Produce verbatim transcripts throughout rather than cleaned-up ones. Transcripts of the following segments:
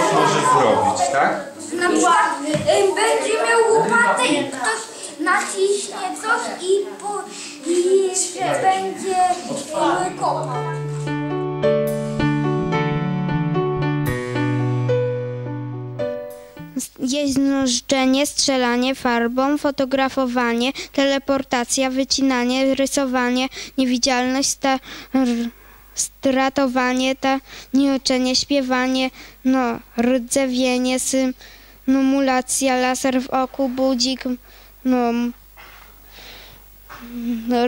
bot może zrobić, tak? Na przykład będzie miał łopatę i ktoś naciśnie coś i, po, i będzie kopał. Jeźdźnoszczenie, strzelanie farbą, fotografowanie, teleportacja, wycinanie, rysowanie, niewidzialność, stratowanie, tanioczenie, śpiewanie, no, rdzewienie, symulacja, laser w oku, budzik, no,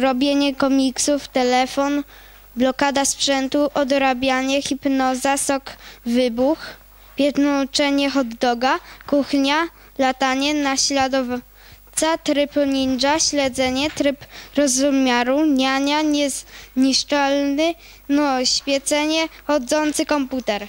robienie komiksów, telefon, blokada sprzętu, odrabianie, hipnoza, sok, wybuch. Piętnoczenie hot doga, kuchnia, latanie, naśladowca, tryb ninja, śledzenie, tryb rozmiaru, niania, niezniszczalny, no, świecenie, chodzący komputer.